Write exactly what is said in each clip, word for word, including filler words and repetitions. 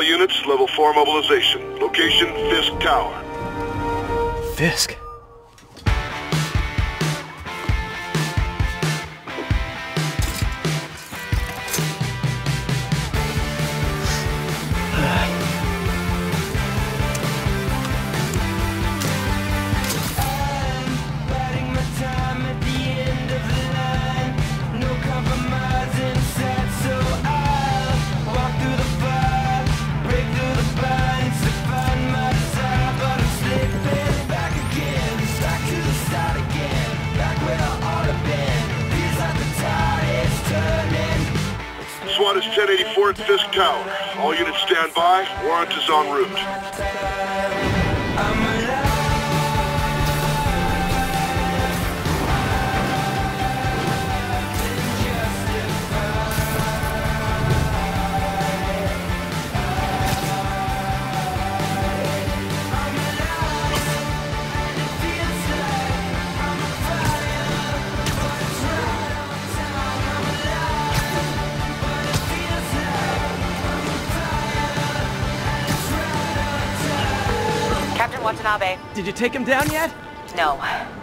All units, level four mobilization. Location, Fisk Tower. Fisk? SWAT is ten eighty-four at Fisk Tower. All units stand by. Warrant is en route. Watanabe. Did you take him down yet? No.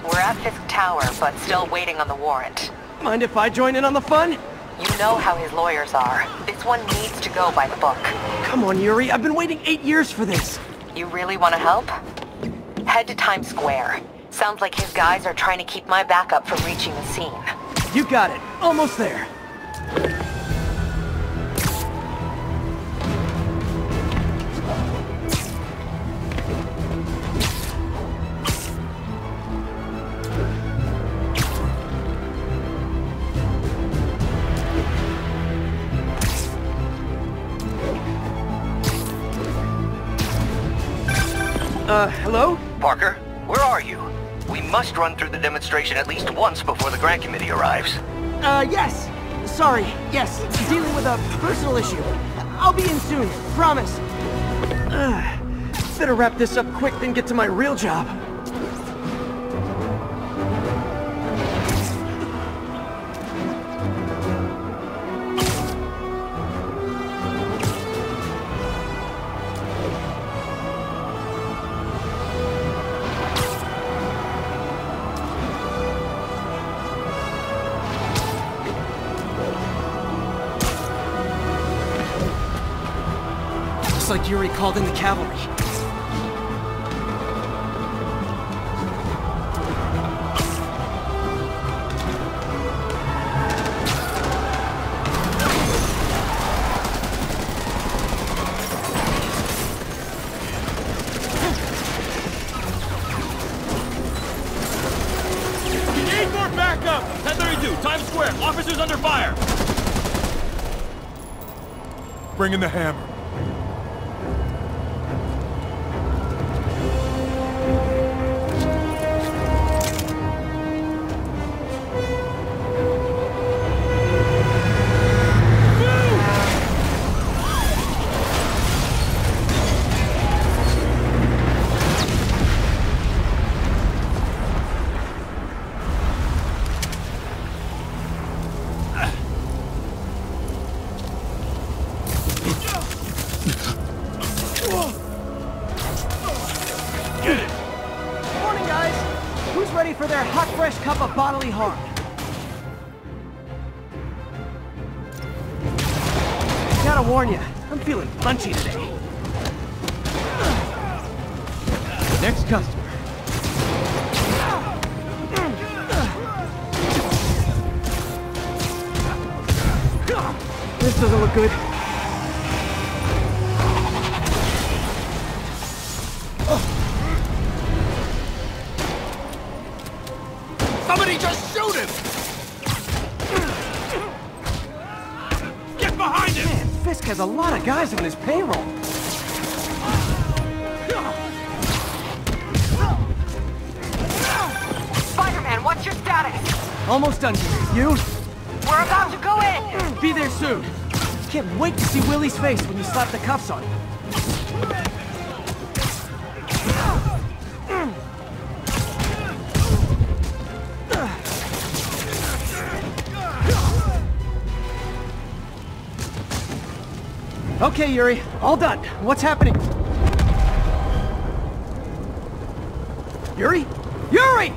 We're at Fisk Tower, but still waiting on the warrant. Mind if I join in on the fun? You know how his lawyers are. This one needs to go by the book. Come on, Yuri. I've been waiting eight years for this. You really want to help? Head to Times Square. Sounds like his guys are trying to keep my backup from reaching the scene. You got it. Almost there. Uh, hello? Parker, where are you? We must run through the demonstration at least once before the grant committee arrives. Uh, yes. Sorry, yes. Dealing with a personal issue. I'll be in soon, promise. Uh, better wrap this up quick than get to my real job. Looks like Yuri called in the cavalry. We need more backup! ten thirty-two, Times Square, officers under fire! Bring in the hammer. For their hot, fresh cup of bodily harm. Gotta warn you, I'm feeling punchy today. Next customer. This doesn't look good. Somebody just shoot him! Get behind him! Man, Fisk has a lot of guys on his payroll. Spider-Man, what's your status? Almost done here. You? We're about to go in! Be there soon. Can't wait to see Willie's face when you slap the cuffs on him. Okay, Yuri. All done. What's happening? Yuri? Yuri!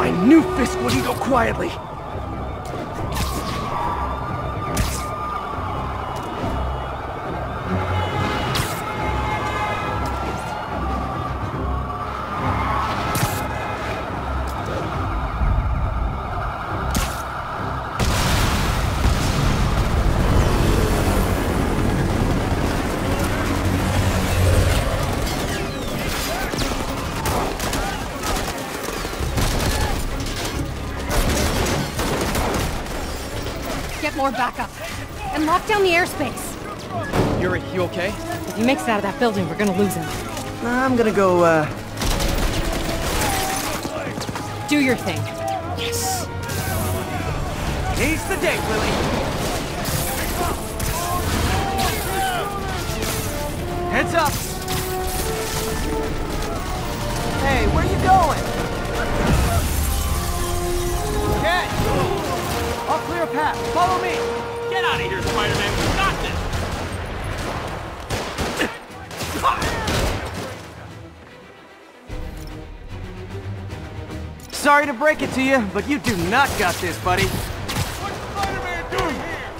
I knew Fisk wouldn't go quietly. More backup. And lock down the airspace. Yuri, you okay? If he makes it out of that building, we're gonna lose him. I'm gonna go, uh... do your thing. Yes! He's the day, Lily! Heads up! Hey, where you going? Get! I'll clear a path. Follow me. Get out of here, Spider-Man. We got this. Sorry to break it to you, but you do not got this, buddy. What's Spider-Man doing here?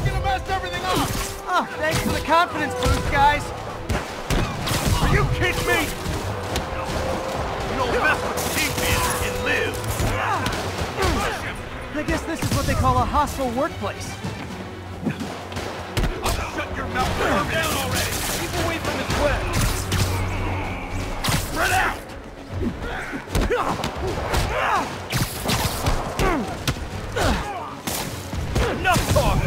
He's gonna mess everything up. Oh, thanks for the confidence boost, guys. Are you kidding me? You don't mess with defense and live. I guess this is what they call a hostile workplace. I'll shut your mouth. Calm down already. Keep away from the cliff. Spread out! Enough talk!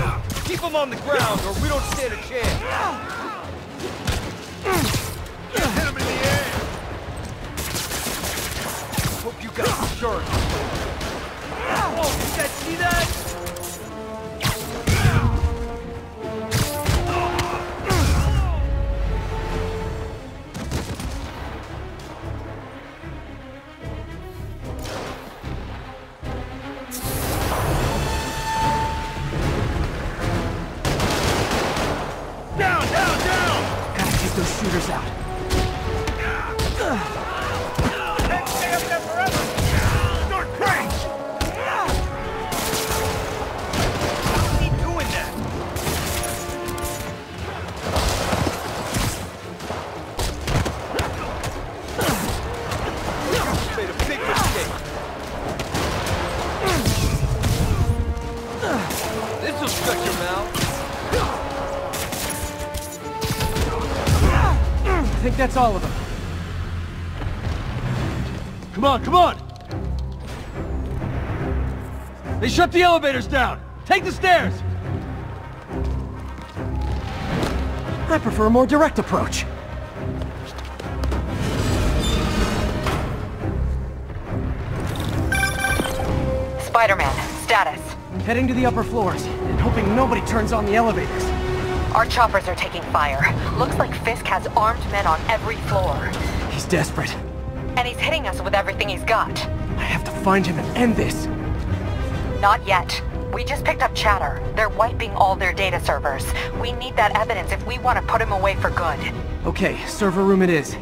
Keep them on the ground or we don't stand a chance. Hit him in the air! Hope you got insurance. Oh, did that see that? Down, down, down! Gotta take those shooters out. Can't stay up there forever! Start crank! I think that's all of them. Come on, come on! They shut the elevators down! Take the stairs! I prefer a more direct approach. Spider-Man, status. Heading to the upper floors, and hoping nobody turns on the elevators. Our choppers are taking fire. Looks like Fisk has armed men on every floor. He's desperate. And he's hitting us with everything he's got. I have to find him and end this. Not yet. We just picked up chatter. They're wiping all their data servers. We need that evidence if we want to put him away for good. Okay, server room it is.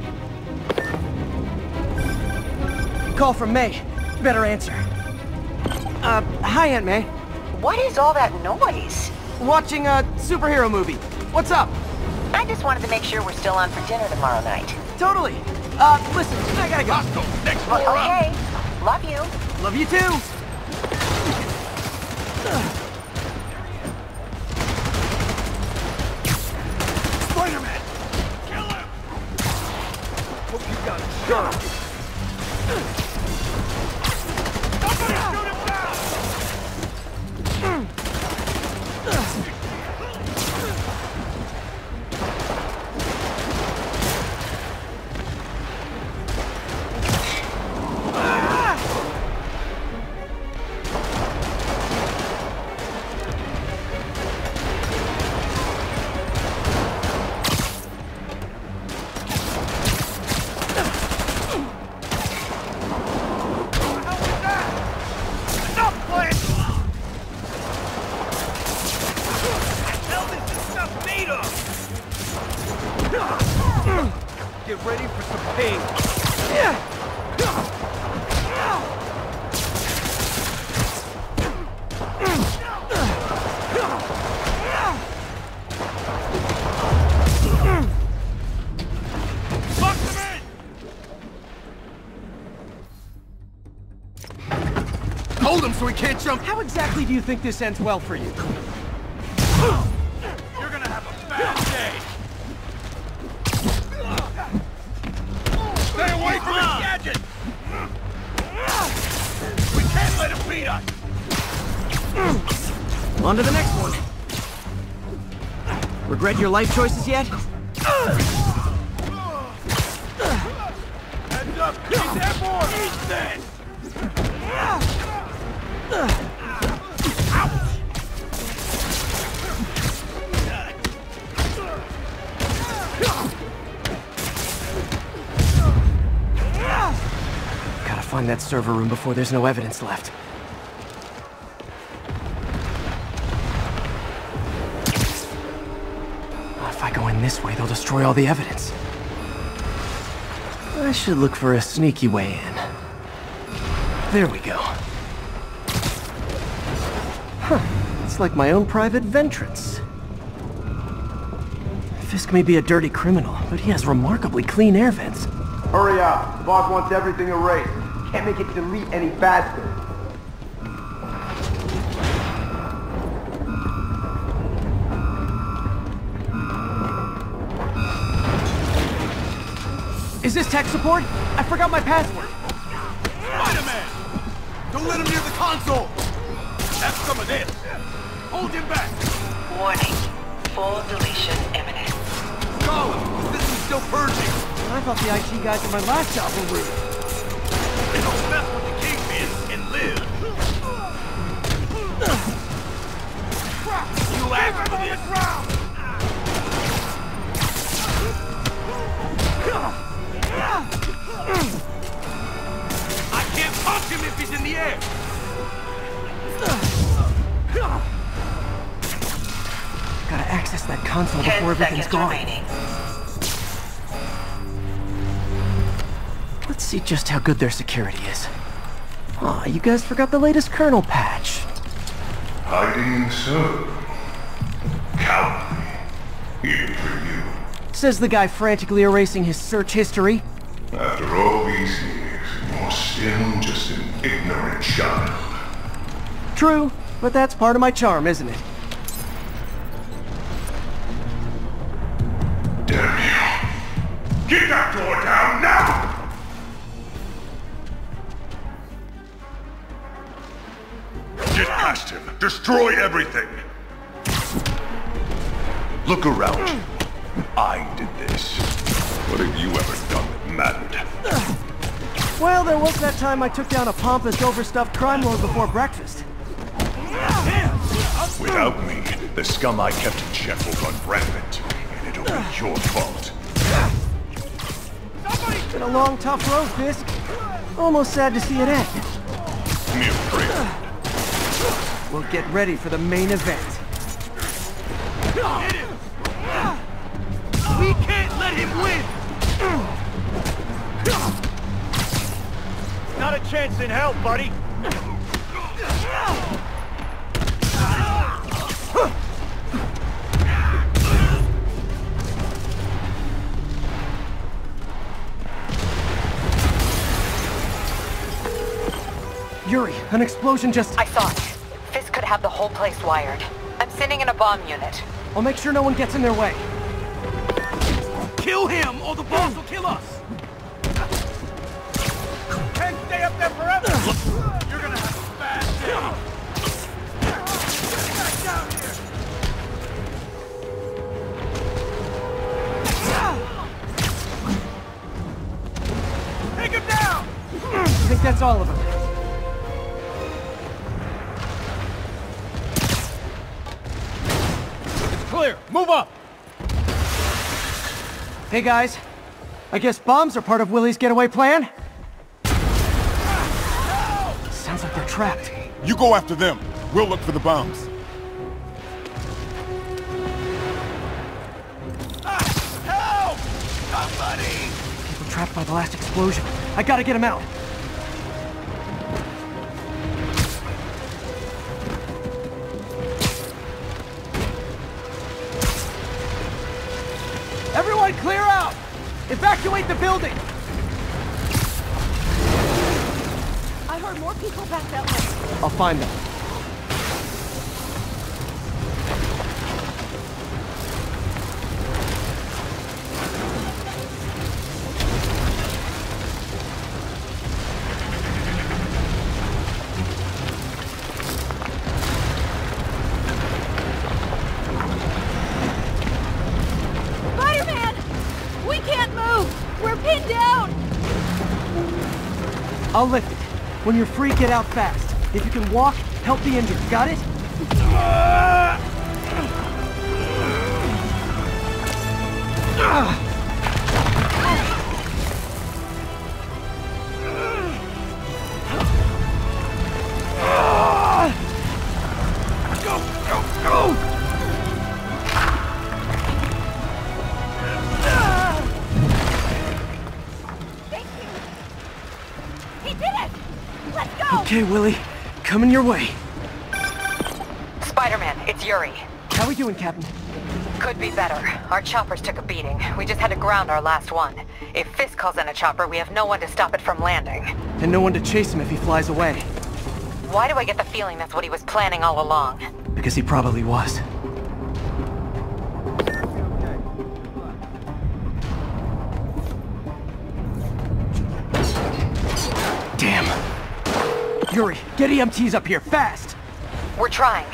Call from May. Better answer. Uh, hi Aunt May. What is all that noise? Watching a superhero movie. What's up? I just wanted to make sure we're still on for dinner tomorrow night. Totally. Uh, listen, I gotta go. Costco, next floor up. Okay. Love you. Love you too. Spider-Man! Kill him! Hope you got it. Got him. Somebody shoot him! Hold him so he can't jump! How exactly do you think this ends well for you? You're gonna have a bad day! Stay away from his gadget! We can't let him beat us! On to the next one! Regret your life choices yet? Heads up! He's airborne! Eat this! Gotta find that server room before there's no evidence left. If I go in this way, they'll destroy all the evidence. I should look for a sneaky way in. There we go. Huh. It's like my own private ventrance. Fisk may be a dirty criminal, but he has remarkably clean air vents. Hurry up. The boss wants everything erased. Can't make it delete any faster. Is this tech support? I forgot my password. Spider-Man! Don't let him near the console! That's some of this! Hold him back! Warning. Full deletion imminent. Scholar, the system's still purging! I thought the I T guys at my last job were rude. They don't mess with the kingpin and live. You asked for this! Ground. I can't punch him if he's in the air! Gotta access that console before everything's gone. Remaining. Let's see just how good their security is. Aw, oh, you guys forgot the latest kernel patch. Hiding so cowardly, even for you. Says the guy frantically erasing his search history. After all these years, you're still just an ignorant child. True, but that's part of my charm, isn't it? Damn you. Get that door down now! Get past him. Destroy everything. Look around. I did this. What have you ever done? Mattered. Well, there was that time I took down a pompous, overstuffed crime lord before breakfast. Without me, the scum I kept in check will run rampant, and it'll be your fault. It's been a long, tough road, Fisk. Almost sad to see it end. Mere friend. We'll get ready for the main event. We can't let him win! Not a chance in hell, buddy! Yuri, an explosion just... I saw it. Fisk could have the whole place wired. I'm sending in a bomb unit. I'll make sure no one gets in their way. Kill him, or the boss will kill us! Stay up there forever! You're gonna have a bad day! Take him down! I think that's all of them. It's clear! Move up! Hey guys, I guess bombs are part of Willie's getaway plan? Sounds like they're trapped. You go after them. We'll look for the bombs. Ah, help! Somebody! People trapped by the last explosion. I gotta get them out. Everyone clear out! Evacuate the building! I heard more. more people back that way. I'll find them. I'll lift it. When you're free, get out fast. If you can walk, help the injured. Got it? Okay, Willie. Coming your way. Spider-Man, it's Yuri. How we doing, Captain? Could be better. Our choppers took a beating. We just had to ground our last one. If Fisk calls in a chopper, we have no one to stop it from landing. And no one to chase him if he flies away. Why do I get the feeling that's what he was planning all along? Because he probably was. Yuri, get E M Ts up here, fast! We're trying.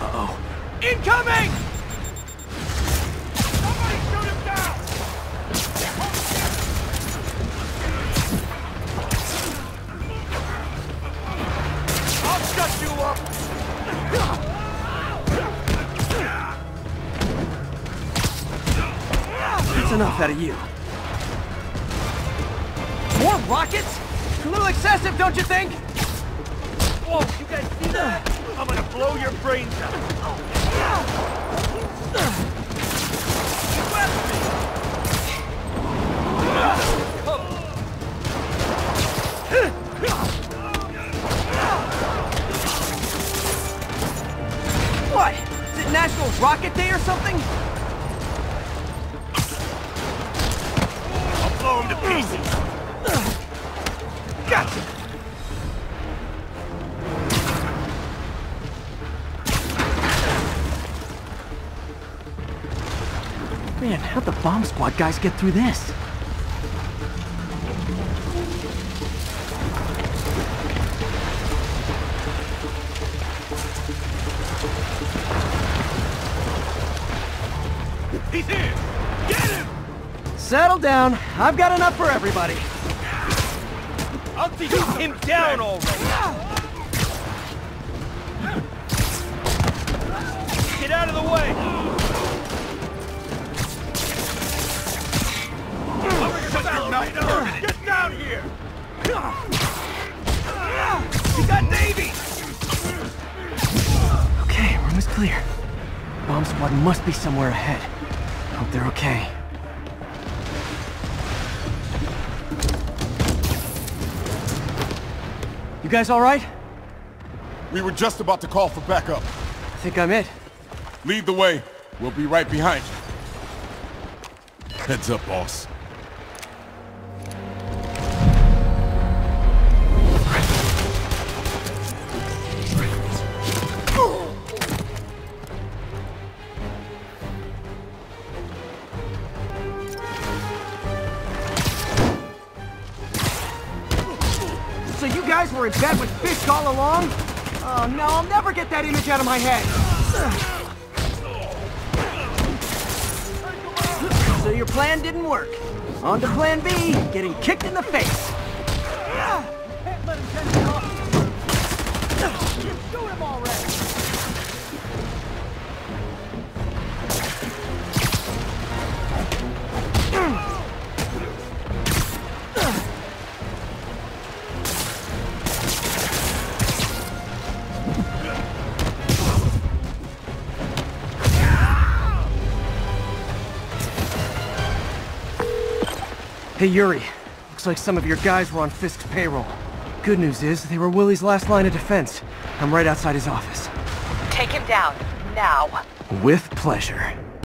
Uh-oh. Incoming! Somebody shoot him down! I'll shut you up! Enough out of you. More rockets? A little excessive, don't you think? Whoa, you guys see that? I'm gonna blow your brains out. What? Is it National Rocket Day or something? Blow him to pieces! Gotcha! Man, how'd the bomb squad guys get through this? He's here! Get him! Settle down. I've got enough for everybody. I'll take him down already. Get out of the way. Get down here. You got Navy. Okay, room is clear. Bomb squad must be somewhere ahead. Hope they're okay. You guys all right? We were just about to call for backup. I think I'm it. Lead the way. We'll be right behind you. Heads up, boss. We're in bed with Fisk all along? Oh no, I'll never get that image out of my head. So your plan didn't work. On to plan B, getting kicked in the face. Can't let him finish it off. You shoot him already. Hey, Yuri. Looks like some of your guys were on Fisk's payroll. Good news is, they were Willie's last line of defense. I'm right outside his office. Take him down. Now. With pleasure.